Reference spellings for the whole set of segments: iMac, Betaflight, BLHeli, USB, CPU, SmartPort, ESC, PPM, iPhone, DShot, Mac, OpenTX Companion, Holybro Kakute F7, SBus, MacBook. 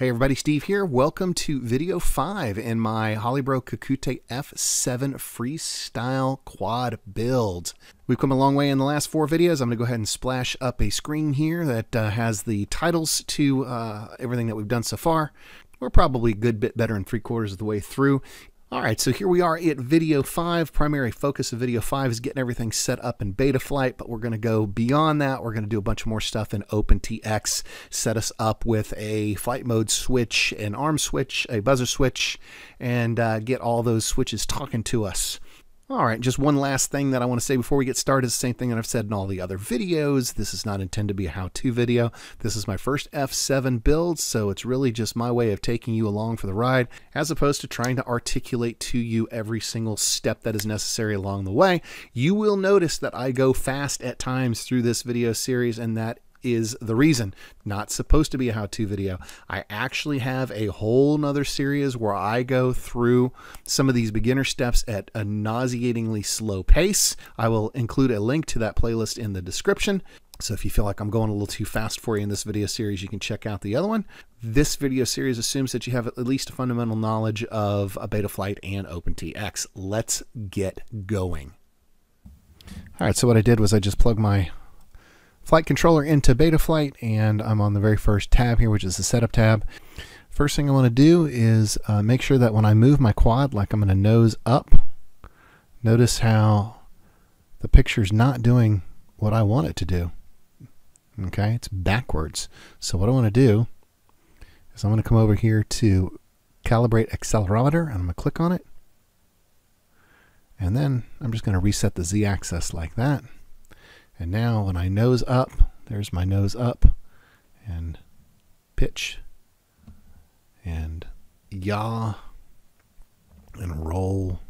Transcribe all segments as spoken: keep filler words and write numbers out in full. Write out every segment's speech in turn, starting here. Hey everybody, Steve here. Welcome to video five in my Holybro Kakute F seven freestyle quad build. We've come a long way in the last four videos. I'm going to go ahead and splash up a screen here that uh, has the titles to uh, everything that we've done so far. We're probably a good bit better than three quarters of the way through. All right, so here we are at video five. Primary focus of video five is getting everything set up in Betaflight, but we're going to go beyond that. We're going to do a bunch more stuff in OpenTX, set us up with a flight mode switch, an arm switch, a buzzer switch, and uh, get all those switches talking to us. All right, just one last thing that I want to say before we get started is the same thing that I've said in all the other videos. This is not intended to be a how-to video. This is my first F seven build, so it's really just my way of taking you along for the ride, as opposed to trying to articulate to you every single step that is necessary along the way. You will notice that I go fast at times through this video series, and that is the reason. Not supposed to be a how-to video. I actually have a whole nother series where I go through some of these beginner steps at a nauseatingly slow pace. I will include a link to that playlist in the description. So if you feel like I'm going a little too fast for you in this video series, you can check out the other one. This video series assumes that you have at least a fundamental knowledge of Betaflight and OpenTX. Let's get going. All right, so what I did was I just plugged my flight controller into Betaflight, and I'm on the very first tab here, which is the setup tab. First thing I want to do is uh, make sure that when I move my quad, like I'm going to nose up, notice how the picture's not doing what I want it to do. Okay, it's backwards. So what I want to do is I'm going to come over here to calibrate accelerometer, and I'm going to click on it. And then I'm just going to reset the Z-axis like that. And now when I nose up, there's my nose up, and pitch, and yaw, and roll.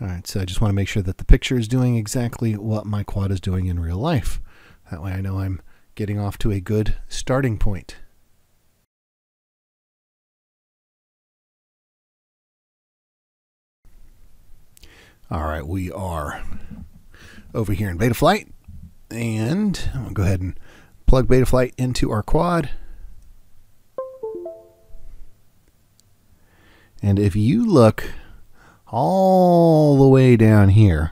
All right, so I just want to make sure that the picture is doing exactly what my quad is doing in real life. That way I know I'm getting off to a good starting point. All right, we are over here in Betaflight. And I'm gonna go ahead and plug Betaflight into our quad. And if you look all the way down here,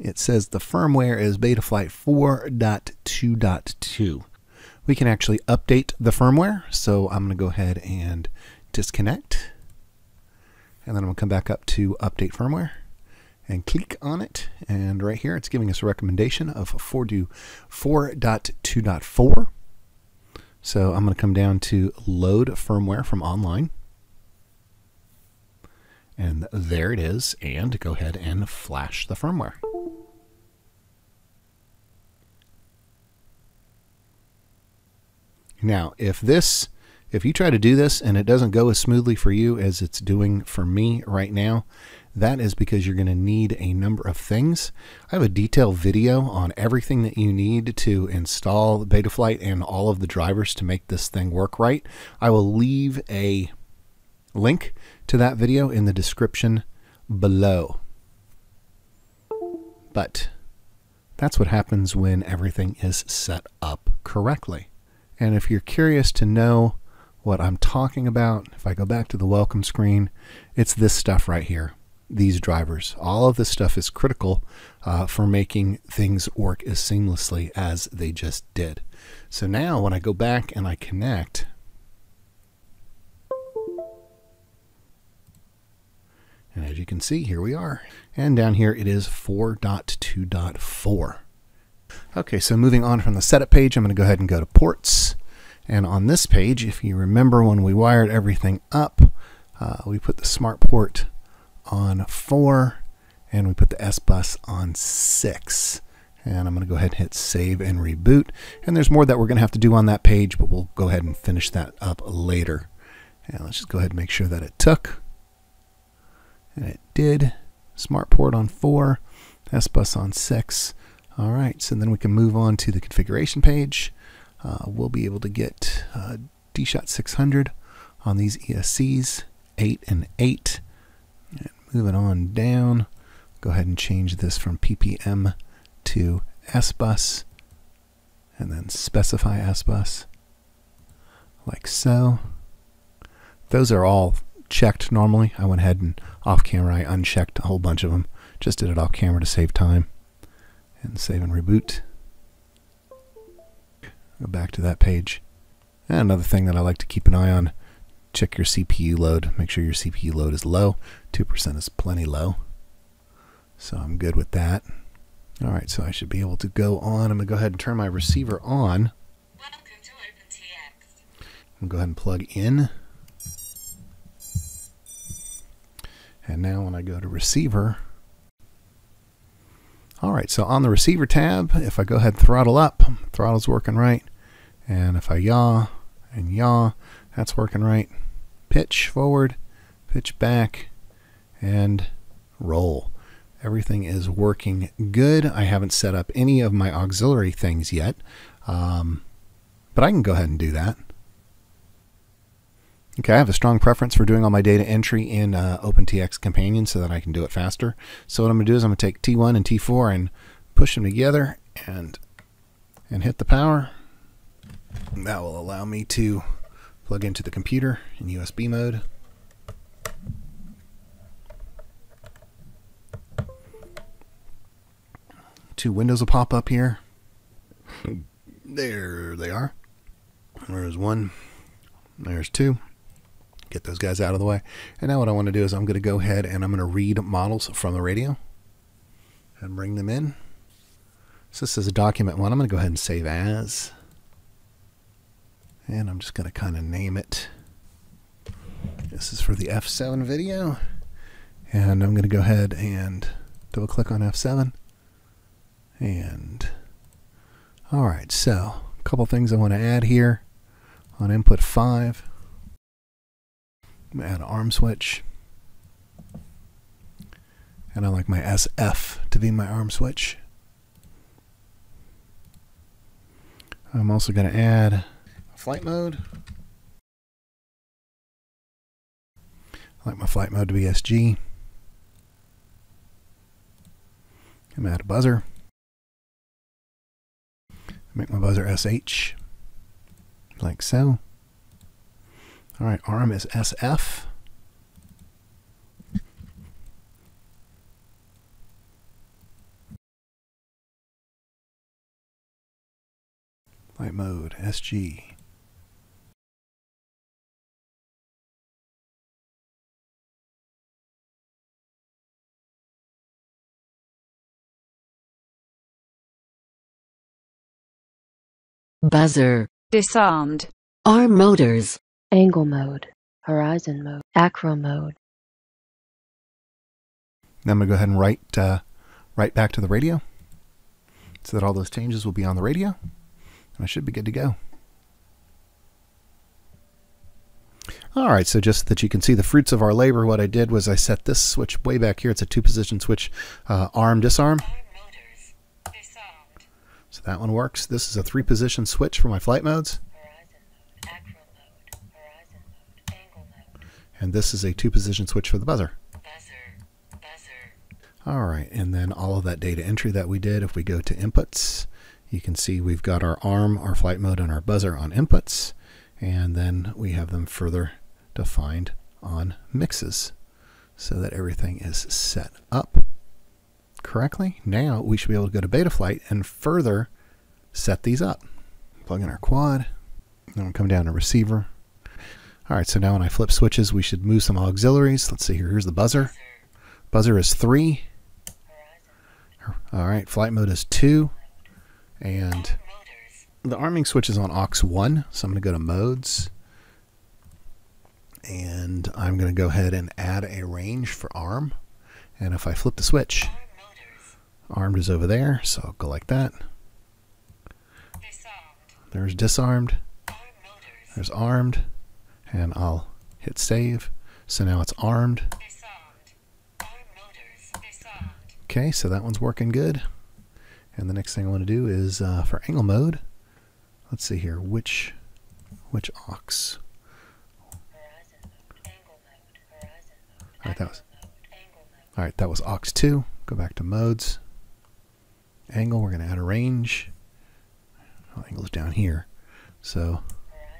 it says the firmware is Betaflight four point two point two. We can actually update the firmware. So I'm gonna go ahead and disconnect. And then I'm gonna come back up to update firmware and click on it, and right here it's giving us a recommendation of four point two point four. So I'm going to come down to load firmware from online, and there it is, and go ahead and flash the firmware. Now if this if you try to do this and it doesn't go as smoothly for you as it's doing for me right now, that is because you're going to need a number of things. I have a detailed video on everything that you need to install Betaflight and all of the drivers to make this thing work right. I will leave a link to that video in the description below. But that's what happens when everything is set up correctly. And if you're curious to know what I'm talking about, if I go back to the welcome screen, it's this stuff right here. These drivers, all of this stuff is critical uh, for making things work as seamlessly as they just did. So now when I go back and I connect, and as you can see, here we are, and down here it is four point two point four. Okay, so moving on from the setup page, I'm going to go ahead and go to ports, and on this page, if you remember when we wired everything up, uh, we put the SmartPort on four, and we put the SBus on six. And I'm going to go ahead and hit save and reboot. And there's more that we're going to have to do on that page, but we'll go ahead and finish that up later. And let's just go ahead and make sure that it took. And it did. SmartPort on four, SBus on six. All right, so then we can move on to the configuration page. Uh, we'll be able to get uh, DShot six hundred on these E S Cs, eight and eight. Moving on down, go ahead and change this from P P M to SBus, and then specify SBus, like so. Those are all checked normally. I went ahead and off camera I unchecked a whole bunch of them. Just did it off camera to save time. And save and reboot. Go back to that page. And another thing that I like to keep an eye on, check your C P U load. Make sure your C P U load is low. two percent is plenty low. So I'm good with that. Alright, so I should be able to go on. I'm going to go ahead and turn my receiver on. Welcome to OpenTX. I'm going to go ahead and plug in. And now when I go to receiver, alright, so on the receiver tab, if I go ahead and throttle up, throttle's working right. And if I yaw and yaw, that's working right. Pitch forward, pitch back, and roll. Everything is working good. I haven't set up any of my auxiliary things yet, um, but I can go ahead and do that. Okay, I have a strong preference for doing all my data entry in uh, OpenTX Companion so that I can do it faster. So what I'm going to do is I'm going to take T one and T four and push them together and, and hit the power. And that will allow me to plug into the computer in U S B mode. Two windows will pop up here. There they are. There's one. There's two. Get those guys out of the way. And now what I want to do is I'm going to go ahead and I'm going to read models from the radio and bring them in. So this is a document one. I'm going to go ahead and save as. And I'm just going to kind of name it. This is for the F seven video. And I'm going to go ahead and double click on F seven. And all right, so a couple things I want to add here. On input five, I'm gonna add an arm switch. And I like my S F to be my arm switch. I'm also gonna add a flight mode. I like my flight mode to be S G. I'm gonna add a buzzer. Make my buzzer S H. Like so. All right, arm is S F. Light mode, S G. Buzzer. Disarmed. Arm motors. Angle mode. Horizon mode. Acro mode. Now I'm going to go ahead and write, uh, write back to the radio so that all those changes will be on the radio. And I should be good to go. All right, so just that you can see the fruits of our labor, what I did was I set this switch way back here. It's a two-position switch, uh, arm, disarm. So that one works. This is a three-position switch for my flight modes. Horizon mode, acro mode, horizon mode, angle mode. And this is a two-position switch for the buzzer. Buzzer, buzzer. All right, and then all of that data entry that we did, if we go to inputs, you can see we've got our arm, our flight mode, and our buzzer on inputs. And then we have them further defined on mixes so that everything is set up correctly. Now we should be able to go to Betaflight and further set these up. Plug in our quad, then we'll come down to receiver. All right, so now when I flip switches, we should move some auxiliaries. Let's see here, here's the buzzer. Buzzer is three. All right, flight mode is two. And the arming switch is on aux one, so I'm gonna go to modes. And I'm gonna go ahead and add a range for arm. And if I flip the switch, armed is over there, so I'll go like that. Disarmed. There's disarmed. There's armed. And I'll hit save. So now it's armed. Okay, so that one's working good. And the next thing I want to do is uh, for angle mode. Let's see here, which which aux? Alright, that was Alright, that was aux two. Go back to modes. Angle, we're going to add a range. Oh, angle's down here. So, horizon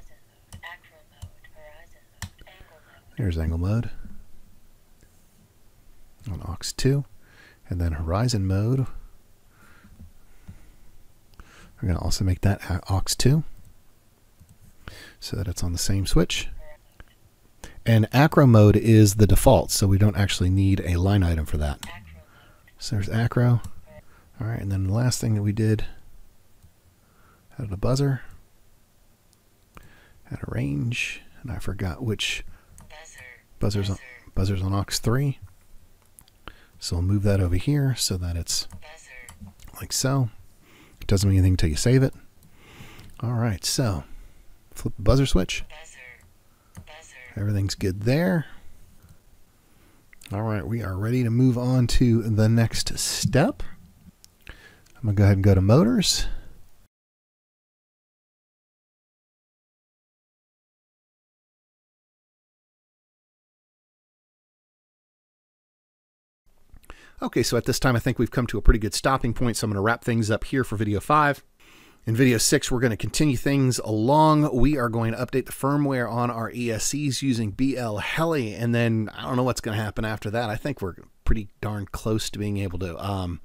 mode, acro mode, horizon mode, angle There's angle mode on aux two, and then horizon mode. We're going to also make that aux two so that it's on the same switch. And acro mode is the default, so we don't actually need a line item for that. So there's acro. All right, and then the last thing that we did, had a buzzer, had a range, and I forgot which buzzer. buzzer's on, buzzer's on aux three. So we'll move that over here so that it's buzzer. Like so. It doesn't mean anything until you save it. All right, so flip the buzzer switch. Buzzer. Buzzer. Everything's good there. All right, we are ready to move on to the next step. I'm gonna go ahead and go to motors. Okay, so at this time, I think we've come to a pretty good stopping point. So I'm going to wrap things up here for video five. In video six, we're going to continue things along. We are going to update the firmware on our E S Cs using BLHeli, and then I don't know what's going to happen after that. I think we're pretty darn close to being able to um,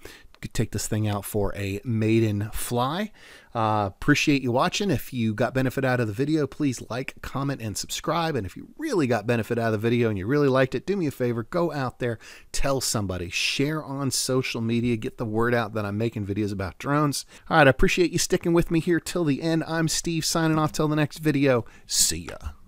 take this thing out for a maiden fly. Uh, appreciate you watching. If you got benefit out of the video, please like, comment, and subscribe. And if you really got benefit out of the video and you really liked it, do me a favor, go out there, tell somebody, share on social media, get the word out that I'm making videos about drones. All right, I appreciate you sticking with me here till the end. I'm Steve, signing off till the next video. See ya.